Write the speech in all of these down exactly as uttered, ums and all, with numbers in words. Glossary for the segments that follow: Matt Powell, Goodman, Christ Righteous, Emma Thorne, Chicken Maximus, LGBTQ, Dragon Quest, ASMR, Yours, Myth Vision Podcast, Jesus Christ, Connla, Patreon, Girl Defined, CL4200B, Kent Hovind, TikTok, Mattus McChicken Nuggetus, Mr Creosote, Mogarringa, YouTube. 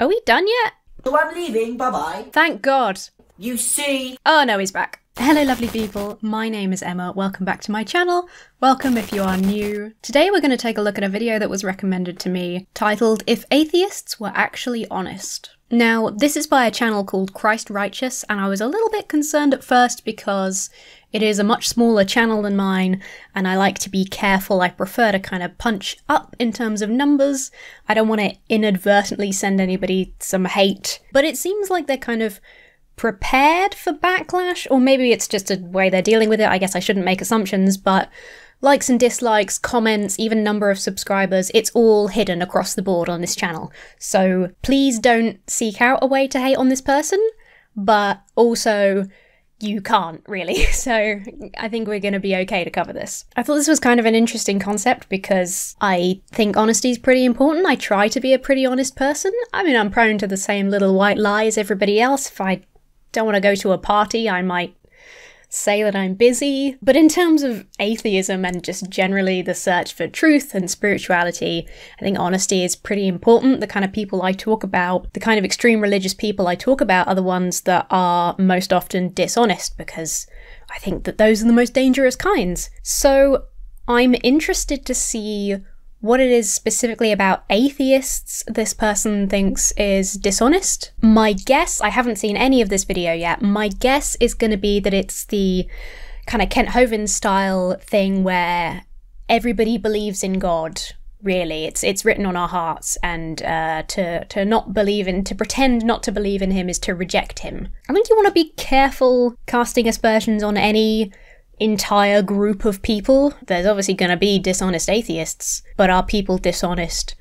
Are we done yet? So I'm leaving, bye-bye. Thank God. You see? Oh no, he's back. Hello lovely people, my name is Emma, welcome back to my channel, welcome if you are new. Today we're going to take a look at a video that was recommended to me, titled If Atheists Were Actually Honest. Now this is by a channel called Christ Righteous, and I was a little bit concerned at first because it is a much smaller channel than mine, and I like to be careful. I prefer to kind of punch up in terms of numbers. I don't want to inadvertently send anybody some hate, but it seems like they're kind of prepared for backlash, or maybe it's just a way they're dealing with it. I guess I shouldn't make assumptions, but likes and dislikes, comments, even number of subscribers, it's all hidden across the board on this channel. So please don't seek out a way to hate on this person, but also you can't really. So I think we're going to be okay to cover this. I thought this was kind of an interesting concept because I think honesty is pretty important. I try to be a pretty honest person. I mean, I'm prone to the same little white lie as everybody else. If I don't want to go to a party, I might say that I'm busy. But in terms of atheism and just generally the search for truth and spirituality, I think honesty is pretty important. The kind of people I talk about, the kind of extreme religious people I talk about, are the ones that are most often dishonest, because I think that those are the most dangerous kinds. So I'm interested to see what it is specifically about atheists this person thinks is dishonest. My guess, I haven't seen any of this video yet, my guess is going to be that it's the kind of Kent Hovind style thing where everybody believes in God, really. It's it's written on our hearts, and uh, to, to not believe in, to pretend not to believe in him is to reject him. I think you want to be careful casting aspersions on any entire group of people. There's obviously going to be dishonest atheists, but are people dishonest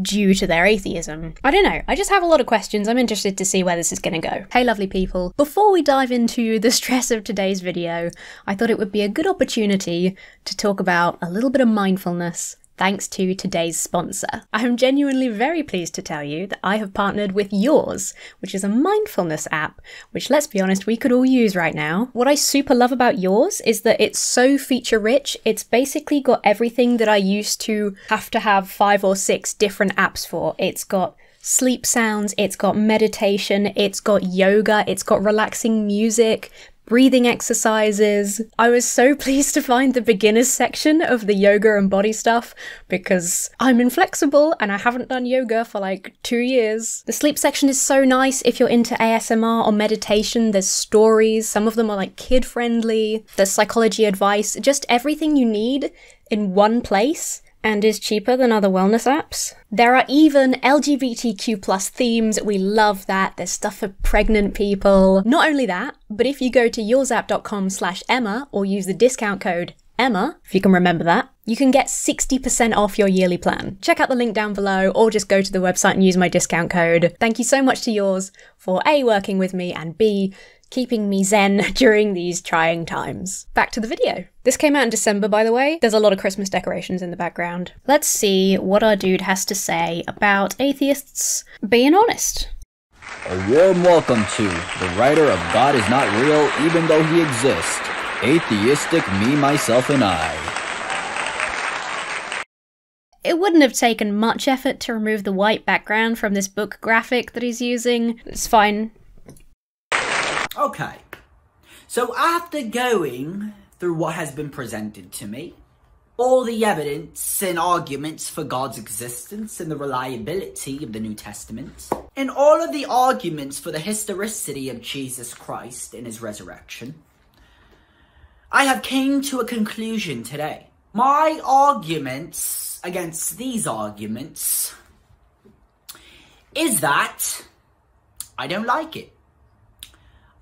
due to their atheism? I don't know. I just have a lot of questions. I'm interested to see where this is going to go. Hey lovely people, before we dive into the stress of today's video, I thought it would be a good opportunity to talk about a little bit of mindfulness, thanks to today's sponsor. I am genuinely very pleased to tell you that I have partnered with Yours, which is a mindfulness app, which, let's be honest, we could all use right now. What I super love about Yours is that it's so feature rich. It's basically got everything that I used to have to have five or six different apps for. It's got sleep sounds, it's got meditation, it's got yoga, it's got relaxing music, breathing exercises. I was so pleased to find the beginners section of the yoga and body stuff because I'm inflexible and I haven't done yoga for like two years. The sleep section is so nice if you're into A S M R or meditation. There's stories, some of them are like kid friendly, there's psychology advice, just everything you need in one place, and is cheaper than other wellness apps. There are even L G B T Q plus themes. We love that. There's stuff for pregnant people. Not only that, but if you go to yours app dot com slash Emma or use the discount code Emma, if you can remember that, you can get sixty percent off your yearly plan. Check out the link down below, or just go to the website and use my discount code. Thank you so much to Yours for A, working with me, and B, keeping me zen during these trying times. Back to the video. This came out in December, by the way. There's a lot of Christmas decorations in the background. Let's see what our dude has to say about atheists being honest. A warm welcome to the writer of God Is Not Real Even Though He Exists, Atheistic Me, Myself, and I. It wouldn't have taken much effort to remove the white background from this book graphic that he's using. It's fine. Okay, so after going through what has been presented to me, all the evidence and arguments for God's existence and the reliability of the New Testament, and all of the arguments for the historicity of Jesus Christ and his resurrection, I have came to a conclusion today. My arguments against these arguments is that I don't like it.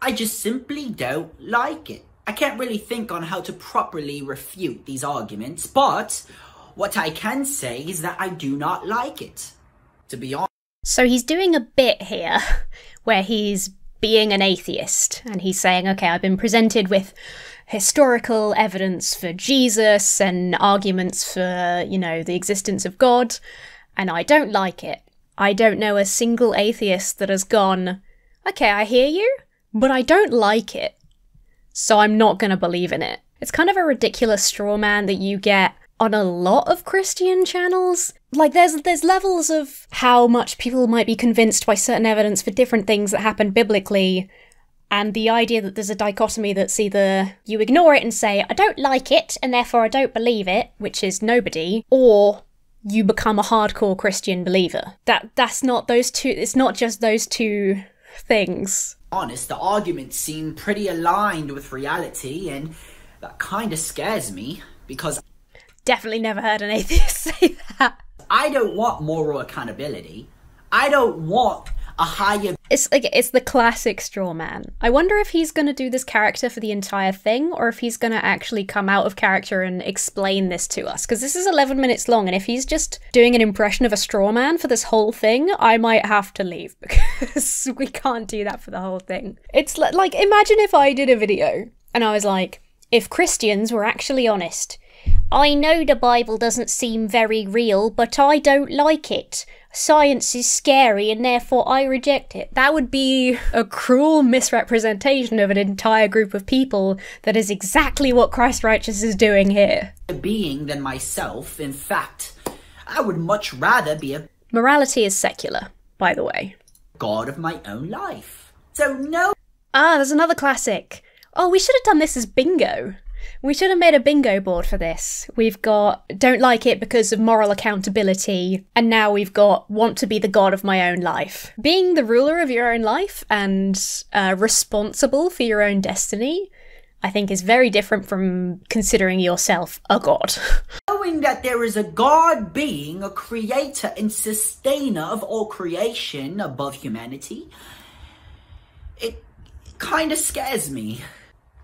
I just simply don't like it. I can't really think on how to properly refute these arguments, but what I can say is that I do not like it, to be honest. So he's doing a bit here where he's being an atheist, and he's saying, okay, I've been presented with historical evidence for Jesus and arguments for, you know, the existence of God, and I don't like it. I don't know a single atheist that has gone, okay, I hear you, but I don't like it, so I'm not going to believe in it. It's kind of a ridiculous straw man that you get on a lot of Christian channels. Like, there's there's levels of how much people might be convinced by certain evidence for different things that happen biblically, and the idea that there's a dichotomy that's either you ignore it and say, I don't like it, and therefore I don't believe it, which is nobody, or you become a hardcore Christian believer. That that's not those two, it's not just those two things. Honest, the arguments seem pretty aligned with reality, and that kind of scares me, because... Definitely never heard an atheist say that. I don't want moral accountability. I don't want a higher... It's like, it's the classic straw man. I wonder if he's going to do this character for the entire thing, or if he's going to actually come out of character and explain this to us. Because this is eleven minutes long, and if he's just doing an impression of a straw man for this whole thing, I might have to leave, because we can't do that for the whole thing. It's like, imagine if I did a video, and I was like, if Christians were actually honest... I know the Bible doesn't seem very real, but I don't like it. Science is scary and therefore I reject it. That would be a cruel misrepresentation of an entire group of people that is exactly what Christ Righteous is doing here. ...being than myself, in fact, I would much rather be a... Morality is secular, by the way. ...god of my own life. So no... Ah, there's another classic. Oh, we should have done this as bingo. We should have made a bingo board for this. We've got don't like it because of moral accountability, and now we've got want to be the god of my own life. Being the ruler of your own life and uh, responsible for your own destiny, I think is very different from considering yourself a god. Knowing that there is a god being, a creator and sustainer of all creation above humanity, it kind of scares me.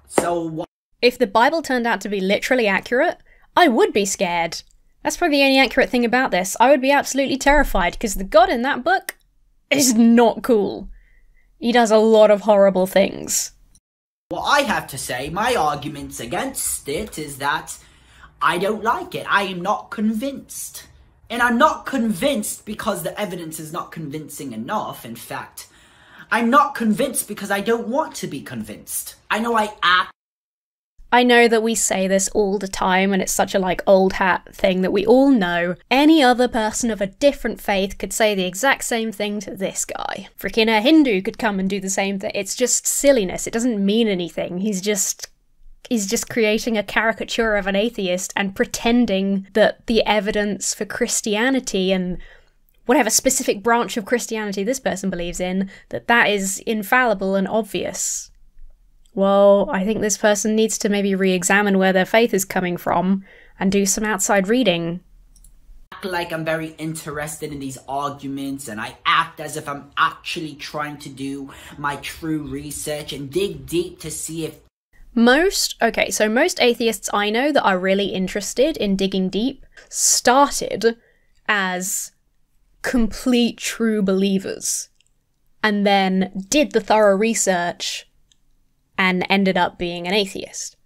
So what? If the Bible turned out to be literally accurate, I would be scared. That's probably the only accurate thing about this. I would be absolutely terrified, because the God in that book is not cool. He does a lot of horrible things. Well, I have to say, my arguments against it is that I don't like it. I am not convinced. And I'm not convinced because the evidence is not convincing enough. In fact, I'm not convinced because I don't want to be convinced. I know I act. I know that we say this all the time, and it's such a like old hat thing that we all know. Any other person of a different faith could say the exact same thing to this guy. Freaking a Hindu could come and do the same thing. It's just silliness. It doesn't mean anything. He's just he's just creating a caricature of an atheist and pretending that the evidence for Christianity and whatever specific branch of Christianity this person believes in, that that is infallible and obvious. Well, I think this person needs to maybe re-examine where their faith is coming from and do some outside reading. I act like I'm very interested in these arguments, and I act as if I'm actually trying to do my true research and dig deep to see if... Most, okay, so most atheists I know that are really interested in digging deep started as complete true believers and then did the thorough research and ended up being an atheist.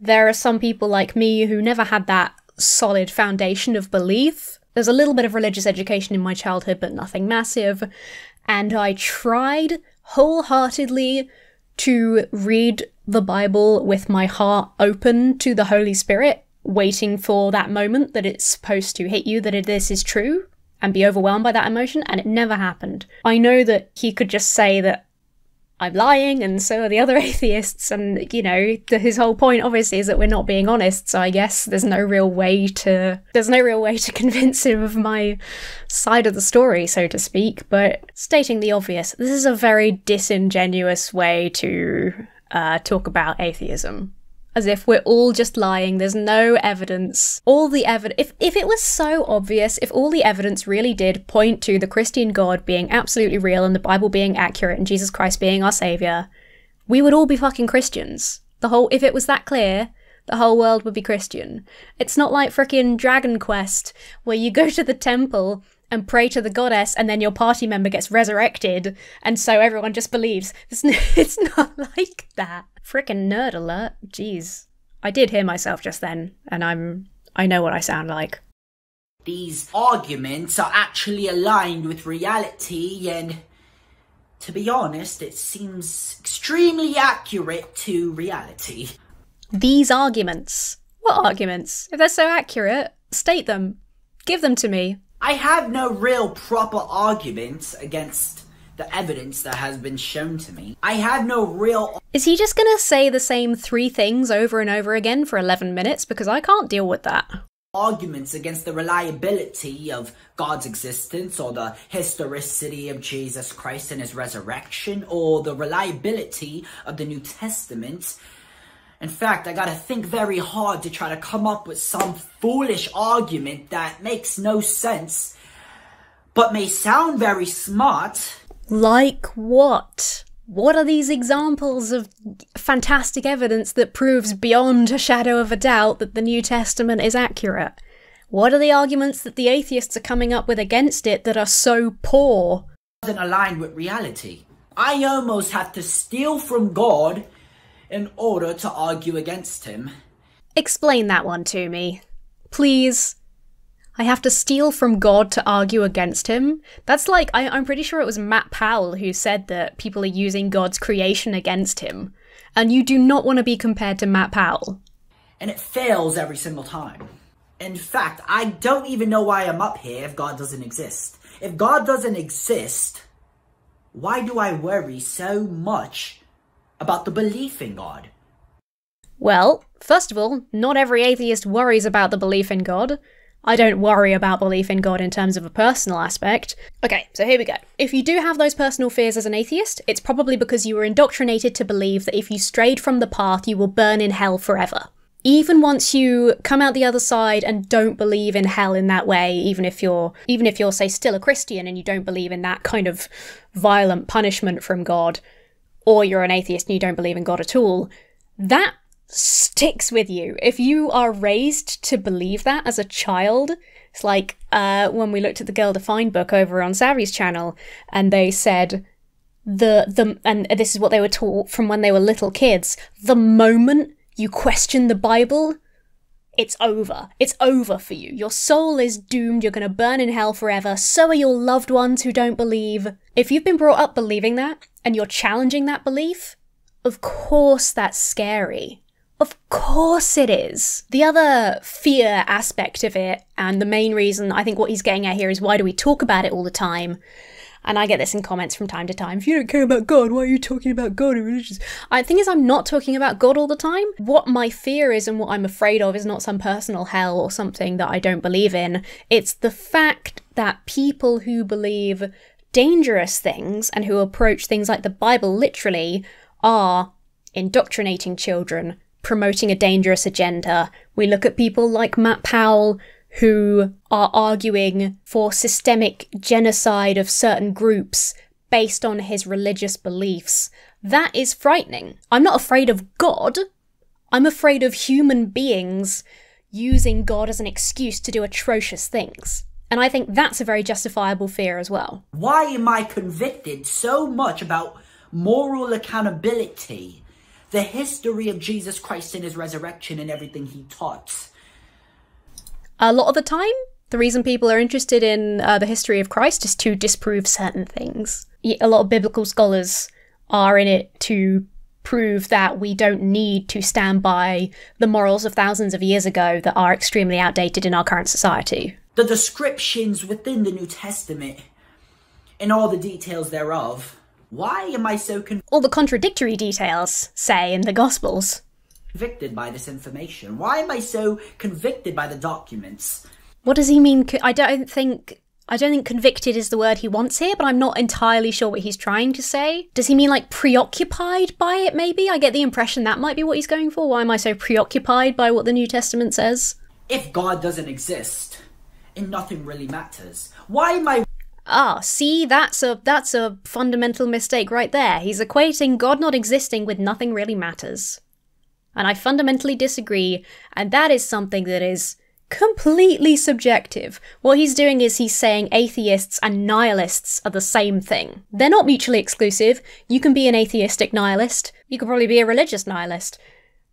There are some people like me who never had that solid foundation of belief. There's a little bit of religious education in my childhood, but nothing massive. And I tried wholeheartedly to read the Bible with my heart open to the Holy Spirit, waiting for that moment that it's supposed to hit you, that this is true, and be overwhelmed by that emotion, and it never happened. I know that he could just say that I'm lying, and so are the other atheists, and, you know, the, his whole point, obviously, is that we're not being honest, so I guess there's no real way to... There's no real way to convince him of my side of the story, so to speak, but stating the obvious, this is a very disingenuous way to uh, talk about atheism. As if we're all just lying, there's no evidence. All the evidence... If, if it was so obvious, if all the evidence really did point to the Christian God being absolutely real and the Bible being accurate and Jesus Christ being our saviour, we would all be fucking Christians. The whole... If it was that clear, the whole world would be Christian. It's not like frickin' Dragon Quest, where you go to the temple and pray to the goddess and then your party member gets resurrected and so everyone just believes. It's, it's not like that. Frickin' nerd alert. Jeez. I did hear myself just then, and I'm... I know what I sound like. These arguments are actually aligned with reality, and to be honest, it seems extremely accurate to reality. These arguments? What arguments? If they're so accurate, state them. Give them to me. I have no real proper arguments against the evidence that has been shown to me. I have no real... Is he just gonna say the same three things over and over again for eleven minutes? Because I can't deal with that. Arguments against the reliability of God's existence, or the historicity of Jesus Christ and his resurrection, or the reliability of the New Testament. In fact, I gotta think very hard to try to come up with some foolish argument that makes no sense, but may sound very smart. Like what? What are these examples of fantastic evidence that proves beyond a shadow of a doubt that the New Testament is accurate? What are the arguments that the atheists are coming up with against it that are so poor? It doesn't align with reality. I almost have to steal from God in order to argue against him. Explain that one to me, please. I have to steal from God to argue against him? That's like, I, I'm pretty sure it was Matt Powell who said that people are using God's creation against him. And you do not want to be compared to Matt Powell. And it fails every single time. In fact, I don't even know why I'm up here if God doesn't exist. If God doesn't exist, why do I worry so much about the belief in God? Well, first of all, not every atheist worries about the belief in God. I don't worry about belief in God in terms of a personal aspect. Okay, so here we go. If you do have those personal fears as an atheist, it's probably because you were indoctrinated to believe that if you strayed from the path, you will burn in hell forever. Even once you come out the other side and don't believe in hell in that way, even if you're, even if you're, say, still a Christian and you don't believe in that kind of violent punishment from God, or you're an atheist and you don't believe in God at all, that sticks with you. If you are raised to believe that as a child, it's like uh, when we looked at the Girl Defined book over on Savi's channel, and they said, the the and this is what they were taught from when they were little kids, the moment you question the Bible, it's over. It's over for you. Your soul is doomed. You're going to burn in hell forever. So are your loved ones who don't believe. If you've been brought up believing that and you're challenging that belief, of course that's scary. Of course it is. The other fear aspect of it, and the main reason I think what he's getting at here is, why do we talk about it all the time? And I get this in comments from time to time. If you don't care about God, why are you talking about God and religion? The thing is, I'm not talking about God all the time. What my fear is and what I'm afraid of is not some personal hell or something that I don't believe in. It's the fact that people who believe dangerous things and who approach things like the Bible literally are indoctrinating children, promoting a dangerous agenda. We look at people like Matt Powell, who are arguing for systemic genocide of certain groups based on his religious beliefs. That is frightening. I'm not afraid of God. I'm afraid of human beings using God as an excuse to do atrocious things. And I think that's a very justifiable fear as well. Why am I convicted so much about moral accountability, the history of Jesus Christ and his resurrection and everything he taught? A lot of the time, the reason people are interested in uh, the history of Christ is to disprove certain things. A lot of biblical scholars are in it to prove that we don't need to stand by the morals of thousands of years ago that are extremely outdated in our current society. The descriptions within the New Testament and all the details thereof, why am I so convicted? All the contradictory details, say, in the Gospels. Convicted by this information? Why am I so convicted by the documents? What does he mean? I don't think I don't think convicted is the word he wants here, but I'm not entirely sure what he's trying to say. Does he mean like preoccupied by it? Maybe I get the impression that might be what he's going for. Why am I so preoccupied by what the New Testament says? If God doesn't exist and nothing really matters, why am I? Ah, see, that's a that's a fundamental mistake right there. He's equating God not existing with nothing really matters. And I fundamentally disagree, and that is something that is completely subjective. What he's doing is he's saying atheists and nihilists are the same thing. They're not mutually exclusive. You can be an atheistic nihilist. You could probably be a religious nihilist.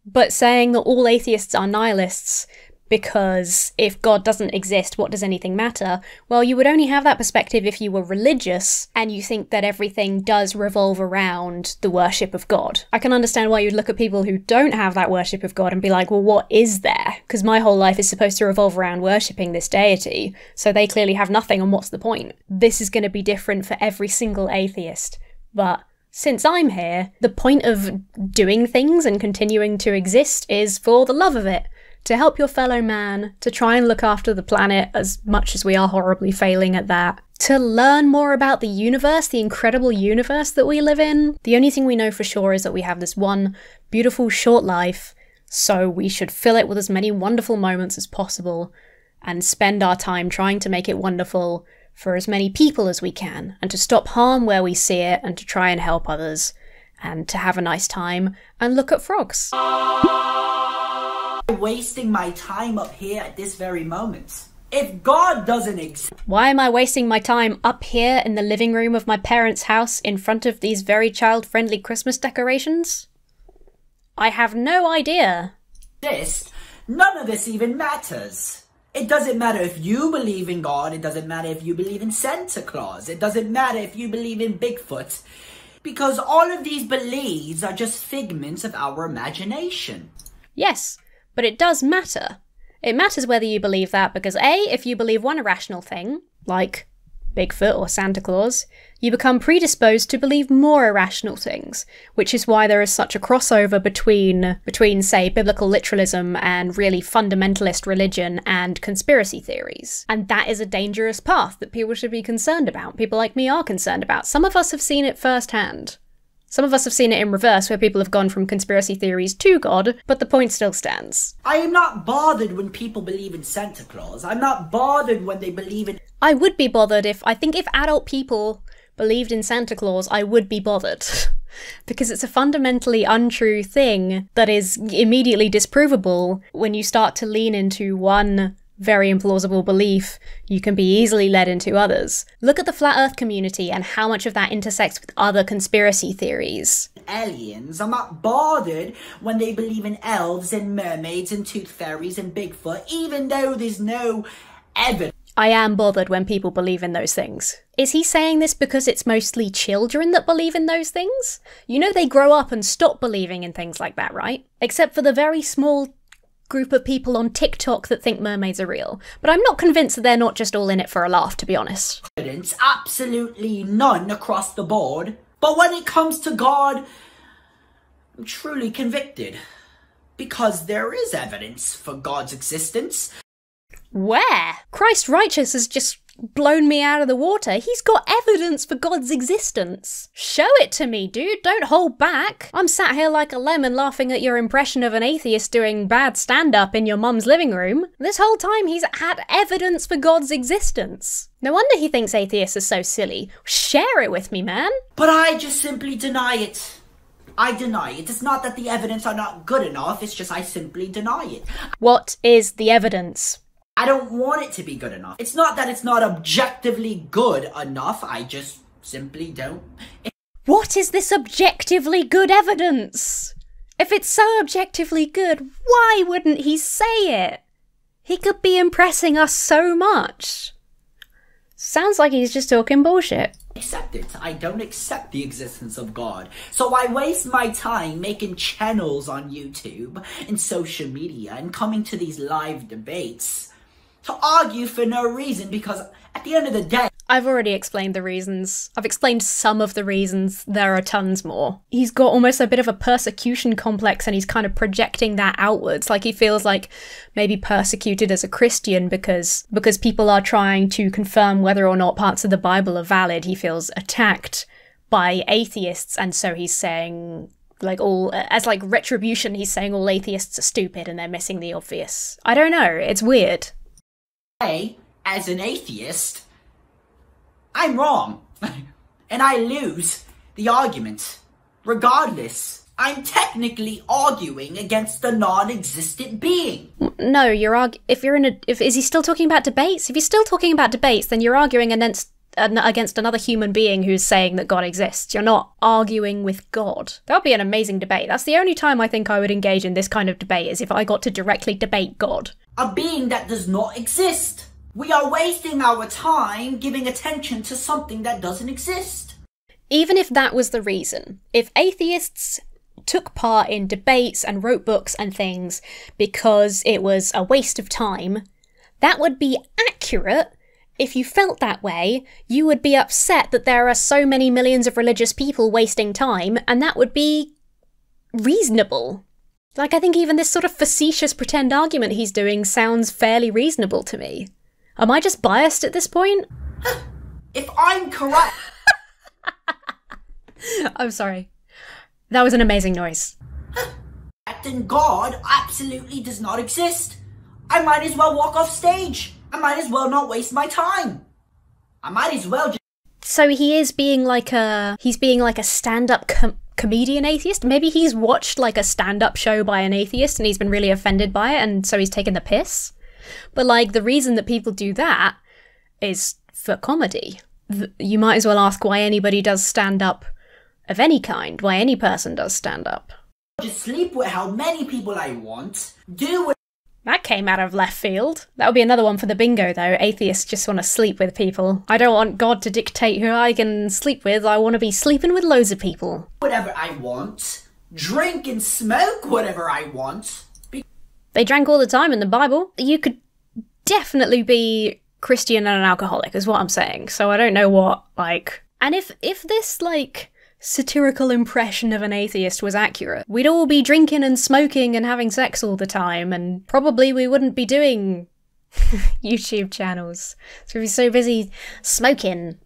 But saying that all atheists are nihilists because if God doesn't exist, what does anything matter? Well, you would only have that perspective if you were religious and you think that everything does revolve around the worship of God. I can understand why you'd look at people who don't have that worship of God and be like, well, what is there? Because my whole life is supposed to revolve around worshipping this deity, so they clearly have nothing, and what's the point? This is going to be different for every single atheist, but since I'm here, the point of doing things and continuing to exist is for the love of it. To help your fellow man, to try and look after the planet as much as we are horribly failing at that, to learn more about the universe, the incredible universe that we live in. The only thing we know for sure is that we have this one beautiful short life, so we should fill it with as many wonderful moments as possible and spend our time trying to make it wonderful for as many people as we can, and to stop harm where we see it, and to try and help others, and to have a nice time and look at frogs. Wasting my time up here at this very moment. If God doesn't exist, why am I wasting my time up here in the living room of my parents' house in front of these very child-friendly Christmas decorations? I have no idea. This, none of this even matters. It doesn't matter if you believe in God, it doesn't matter if you believe in Santa Claus, it doesn't matter if you believe in Bigfoot, because all of these beliefs are just figments of our imagination. Yes. But it does matter. It matters whether you believe that because A, if you believe one irrational thing, like Bigfoot or Santa Claus, you become predisposed to believe more irrational things, which is why there is such a crossover between, between say, biblical literalism and really fundamentalist religion and conspiracy theories. And that is a dangerous path that people should be concerned about. People like me are concerned about. Some of us have seen it firsthand. Some of us have seen it in reverse, where people have gone from conspiracy theories to God, but the point still stands. I am not bothered when people believe in Santa Claus. I'm not bothered when they believe in... I would be bothered if... I think if adult people believed in Santa Claus, I would be bothered. Because it's a fundamentally untrue thing that is immediately disprovable. When you start to lean into one very implausible belief, you can be easily led into others. Look at the flat earth community and how much of that intersects with other conspiracy theories. Aliens, I'm not bothered when they believe in elves and mermaids and tooth fairies and Bigfoot, even though there's no evidence. I am bothered when people believe in those things. Is he saying this because it's mostly children that believe in those things? You know they grow up and stop believing in things like that, right? Except for the very small group of people on TikTok that think mermaids are real, but I'm not convinced that they're not just all in it for a laugh, to be honest. Evidence, absolutely none across the board, but when it comes to God, I'm truly convicted, because there is evidence for God's existence. Where? Christ Righteous has just blown me out of the water. He's got evidence for God's existence. Show it to me, dude. Don't hold back. I'm sat here like a lemon laughing at your impression of an atheist doing bad stand-up in your mum's living room. This whole time he's had evidence for God's existence. No wonder he thinks atheists are so silly. Share it with me, man. But I just simply deny it. I deny it. It's not that the evidence are not good enough, it's just I simply deny it. What is the evidence? I don't want it to be good enough. It's not that it's not objectively good enough, I just simply don't. What is this objectively good evidence? If it's so objectively good, why wouldn't he say it? He could be impressing us so much. Sounds like he's just talking bullshit. Accept it. I don't accept the existence of God, so I waste my time making channels on YouTube and social media and coming to these live debates to argue for no reason, because at the end of the day... I've already explained the reasons. I've explained some of the reasons. There are tons more. He's got almost a bit of a persecution complex and he's kind of projecting that outwards. Like he feels like maybe persecuted as a Christian because, because people are trying to confirm whether or not parts of the Bible are valid. He feels attacked by atheists, and so he's saying... like all, as like retribution, he's saying all atheists are stupid and they're missing the obvious. I don't know. It's weird. Hey, as an atheist, I'm wrong, and I lose the argument. Regardless, I'm technically arguing against a non-existent being. No, you're arg- if you're in a- if, is he still talking about debates? If he's still talking about debates, then you're arguing against an against another human being who's saying that God exists. You're not arguing with God. That would be an amazing debate. That's the only time I think I would engage in this kind of debate, is if I got to directly debate God. A being that does not exist. We are wasting our time giving attention to something that doesn't exist. Even if that was the reason, if atheists took part in debates and wrote books and things because it was a waste of time, that would be accurate. If you felt that way, you would be upset that there are so many millions of religious people wasting time, and that would be reasonable. Like, I think even this sort of facetious pretend argument he's doing sounds fairly reasonable to me. Am I just biased at this point? If I'm correct... I'm sorry. That was an amazing noise. Then God absolutely does not exist. I might as well walk off stage. I might as well not waste my time. I might as well just... So he is being like a... He's being like a stand-up com comedian atheist? Maybe he's watched like a stand-up show by an atheist and he's been really offended by it, and so he's taken the piss? But like, the reason that people do that is for comedy. You might as well ask why anybody does stand-up of any kind, why any person does stand-up. Just sleep with how many people I want, do what... That came out of left field. That would be another one for the bingo, though. Atheists just want to sleep with people. I don't want God to dictate who I can sleep with. I want to be sleeping with loads of people. Whatever I want. Drink and smoke whatever I want. Be they drank all the time in the Bible. You could definitely be Christian and an alcoholic, is what I'm saying. So I don't know what, like... And if, if this, like... satirical impression of an atheist was accurate, we'd all be drinking and smoking and having sex all the time, and probably we wouldn't be doing YouTube channels. So we'd be so busy smoking.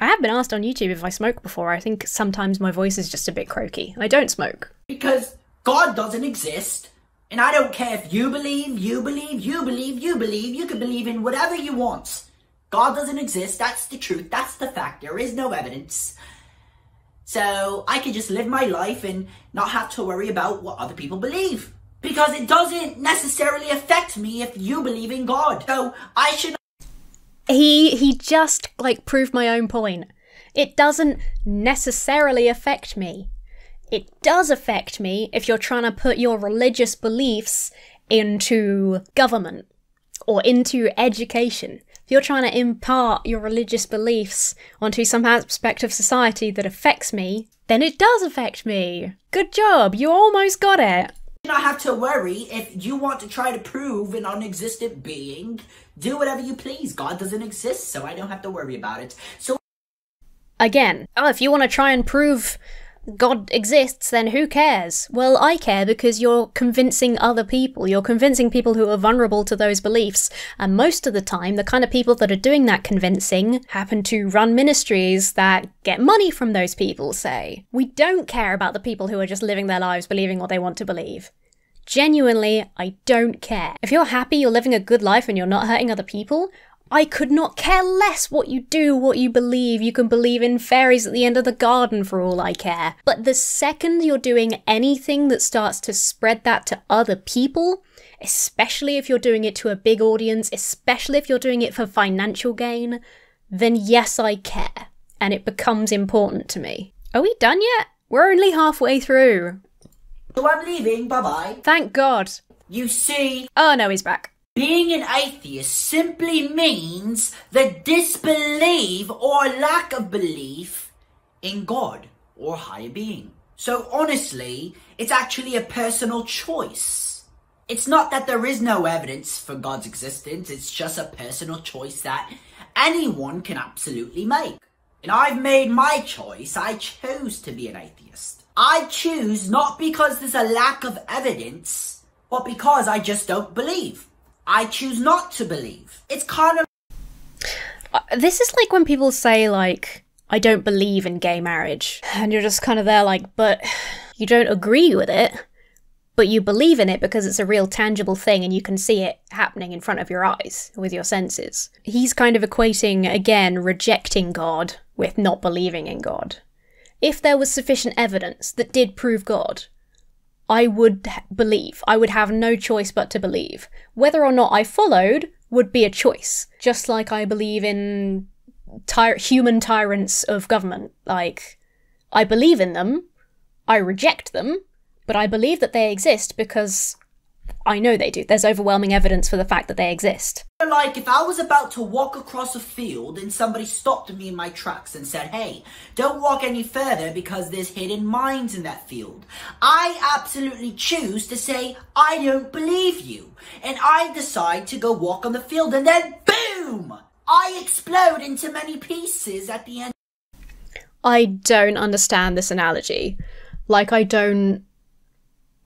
I have been asked on YouTube if I smoke before. I think sometimes my voice is just a bit croaky. I don't smoke. Because God doesn't exist, and I don't care if you believe, you believe, you believe, you believe, you can believe in whatever you want. God doesn't exist, that's the truth, that's the fact, there is no evidence. So I could just live my life and not have to worry about what other people believe. Because it doesn't necessarily affect me if you believe in God. So I should... He, he just, like, proved my own point. It doesn't necessarily affect me. It does affect me if you're trying to put your religious beliefs into government or into education. If you're trying to impart your religious beliefs onto some aspect of society that affects me, then it does affect me. Good job, you almost got it. You don't have to worry if you want to try to prove a non-existent being. Do whatever you please. God doesn't exist, so I don't have to worry about it. So again, oh, if you want to try and prove God exists, then who cares? Well, I care, because you're convincing other people. You're convincing people who are vulnerable to those beliefs. And most of the time, the kind of people that are doing that convincing happen to run ministries that get money from those people, say. We don't care about the people who are just living their lives believing what they want to believe. Genuinely, I don't care. If you're happy, you're living a good life, and you're not hurting other people, I could not care less what you do, what you believe. You can believe in fairies at the end of the garden for all I care. But the second you're doing anything that starts to spread that to other people, especially if you're doing it to a big audience, especially if you're doing it for financial gain, then yes, I care. And it becomes important to me. Are we done yet? We're only halfway through. So I'm leaving, bye-bye. Thank God. You see? Oh no, he's back. Being an atheist simply means the disbelief or lack of belief in God or higher being. So honestly, it's actually a personal choice. It's not that there is no evidence for God's existence, it's just a personal choice that anyone can absolutely make. And I've made my choice. I chose to be an atheist. I choose not because there's a lack of evidence, but because I just don't believe. I choose not to believe. It's kind of... This is like when people say, like, I don't believe in gay marriage. And you're just kind of there like, but you don't agree with it, but you believe in it because it's a real tangible thing and you can see it happening in front of your eyes with your senses. He's kind of equating, again, rejecting God with not believing in God. If there was sufficient evidence that did prove God, I would believe. I would have no choice but to believe. Whether or not I followed would be a choice. Just like I believe in ty- human tyrants of government. Like, I believe in them, I reject them, but I believe that they exist because I know they do. There's overwhelming evidence for the fact that they exist. Like, if I was about to walk across a field and somebody stopped me in my tracks and said, hey, don't walk any further because there's hidden mines in that field, I absolutely choose to say, I don't believe you. And I decide to go walk on the field, and then boom! I explode into many pieces at the end. I don't understand this analogy. Like, I don't...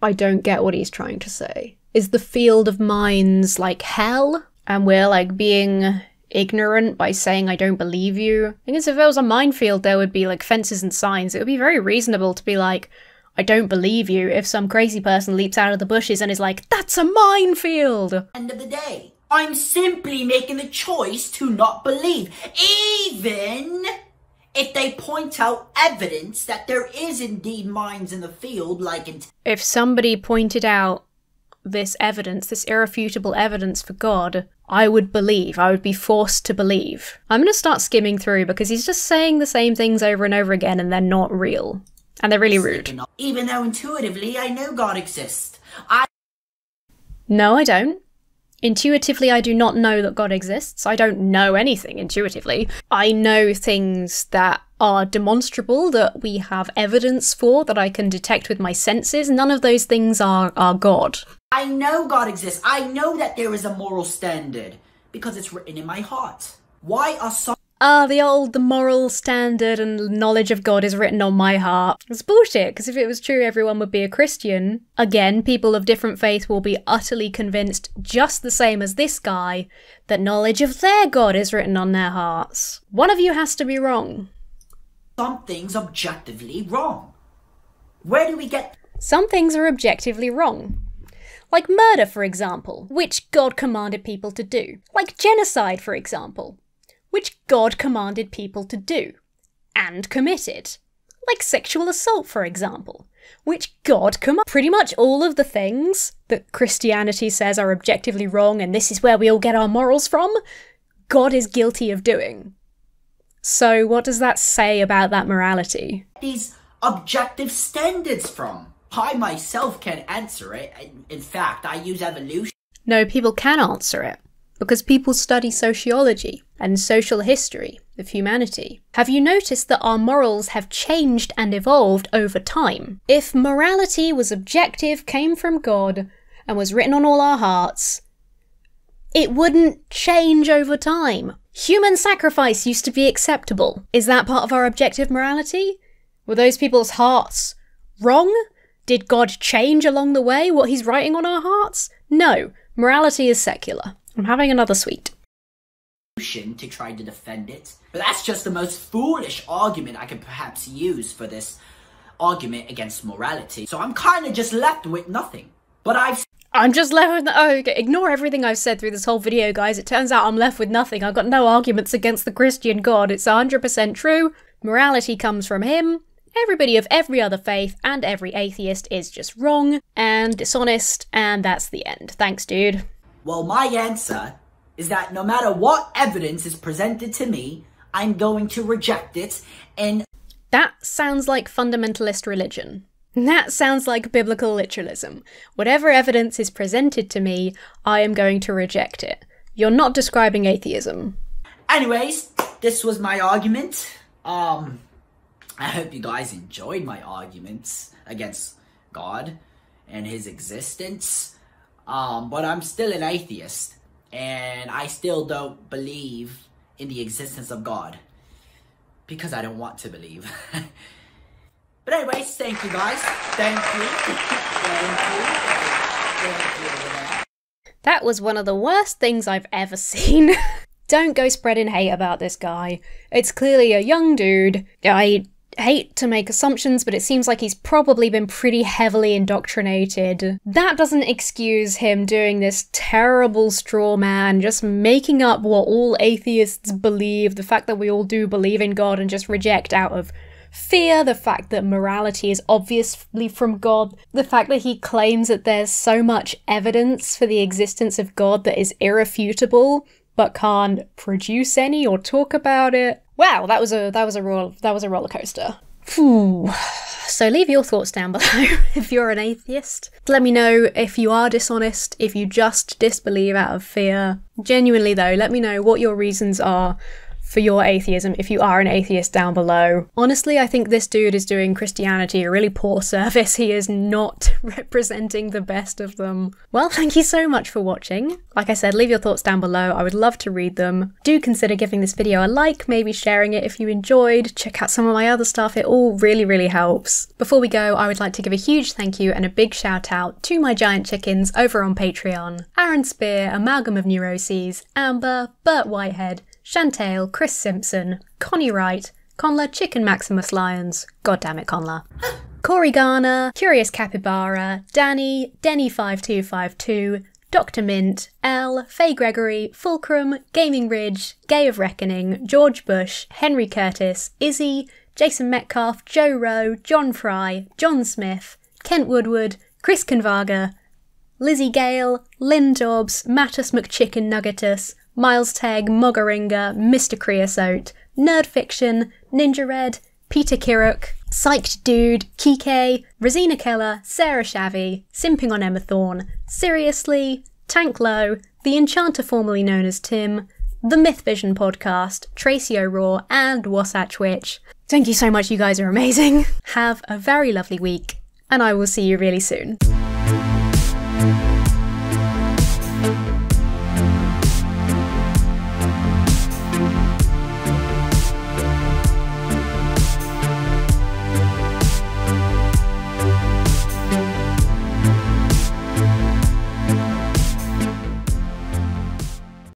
I don't get what he's trying to say. Is the field of mines like hell? And we're like being ignorant by saying I don't believe you? I think if it was a minefield, there would be like fences and signs. It would be very reasonable to be like, I don't believe you, if some crazy person leaps out of the bushes and is like, that's a minefield! End of the day, I'm simply making the choice to not believe, even if they point out evidence that there is indeed mines in the field, like in... If somebody pointed out this evidence, this irrefutable evidence for God, I would believe. I would be forced to believe. I'm going to start skimming through because he's just saying the same things over and over again and they're not real. And they're really rude. Even though intuitively I know God exists. I... No, I don't. Intuitively, I do not know that God exists. I don't know anything intuitively. I know things that are demonstrable, that we have evidence for, that I can detect with my senses. None of those things are, are God. I know God exists. I know that there is a moral standard because it's written in my heart. Why are some... Ah, the old the moral standard and knowledge of God is written on my heart. It's bullshit, because if it was true, everyone would be a Christian. Again, people of different faith will be utterly convinced, just the same as this guy, that knowledge of their God is written on their hearts. One of you has to be wrong. Something's objectively wrong. Where do we get... Some things are objectively wrong. Like murder, for example, which God commanded people to do. Like genocide, for example, which God commanded people to do, and committed. Like sexual assault, for example, which God commanded. Pretty much all of the things that Christianity says are objectively wrong and this is where we all get our morals from, God is guilty of doing. So what does that say about that morality? These objective standards from. I myself can answer it. In fact, I use evolution. No, people can answer it. Because people study sociology and social history of humanity. Have you noticed that our morals have changed and evolved over time? If morality was objective, came from God, and was written on all our hearts, it wouldn't change over time. Human sacrifice used to be acceptable. Is that part of our objective morality? Were those people's hearts wrong? Did God change along the way what he's writing on our hearts? No, morality is secular. I'm having another sweet. ...to try to defend it. But that's just the most foolish argument I could perhaps use for this argument against morality. So I'm kind of just left with nothing. But I've... I'm just left with... Oh, okay. Ignore everything I've said through this whole video, guys. It turns out I'm left with nothing. I've got no arguments against the Christian God. It's one hundred percent true. Morality comes from him. Everybody of every other faith and every atheist is just wrong and dishonest. And that's the end. Thanks, dude. Well, my answer is that no matter what evidence is presented to me, I'm going to reject it, and... That sounds like fundamentalist religion. That sounds like biblical literalism. Whatever evidence is presented to me, I am going to reject it. You're not describing atheism. Anyways, this was my argument. Um, I hope you guys enjoyed my arguments against God and his existence. Um, but I'm still an atheist, and I still don't believe in the existence of God, because I don't want to believe. But anyways, thank you guys, thank you, thank you, thank you. That was one of the worst things I've ever seen. Don't go spreading hate about this guy. It's clearly a young dude. I hate to make assumptions, but it seems like he's probably been pretty heavily indoctrinated. That doesn't excuse him doing this terrible straw man, just making up what all atheists believe, the fact that we all do believe in God and just reject out of fear, the fact that morality is obviously from God, the fact that he claims that there's so much evidence for the existence of God that is irrefutable, but can't produce any or talk about it. Wow, that was a that was a roll that was a roller coaster. Ooh. So leave your thoughts down below if you're an atheist. Let me know if you are dishonest, if you just disbelieve out of fear. Genuinely though, let me know what your reasons are for your atheism if you are an atheist down below. Honestly, I think this dude is doing Christianity a really poor service. He is not representing the best of them. Well, thank you so much for watching. Like I said, leave your thoughts down below. I would love to read them. Do consider giving this video a like, maybe sharing it if you enjoyed. Check out some of my other stuff. It all really, really helps. Before we go, I would like to give a huge thank you and a big shout out to my giant chickens over on Patreon. Aaron Spear, Amalgam of Neuroses, Amber, Bert Whitehead, Chantel, Chris Simpson, Connie Wright, Conla Chicken Maximus Lyons, goddammit Conla, Corey Garner, Curious Capybara, Danny, Denny five two five two, Doctor Mint, Elle, Faye Gregory, Fulcrum, Gaming Ridge, Gay of Reckoning, George Bush, Henry Curtis, Izzy, Jason Metcalf, Joe Rowe, John Fry, John Smith, Kent Woodward, Chris Convaga, Lizzie Gale, Lynn Dobbs, Mattus McChicken Nuggetus, Miles Tegg, Mogaringa, Mister Creosote, Nerd Fiction, Ninja Red, Peter Kirrock, Psyched Dude, Kike, Rosina Keller, Sarah Shavy, Simping on Emma Thorne, Seriously, Tank Low, The Enchanter formerly known as Tim, The Myth Vision Podcast, Tracy O'Rourke, and Wasatch Witch. Thank you so much, you guys are amazing. Have a very lovely week, and I will see you really soon.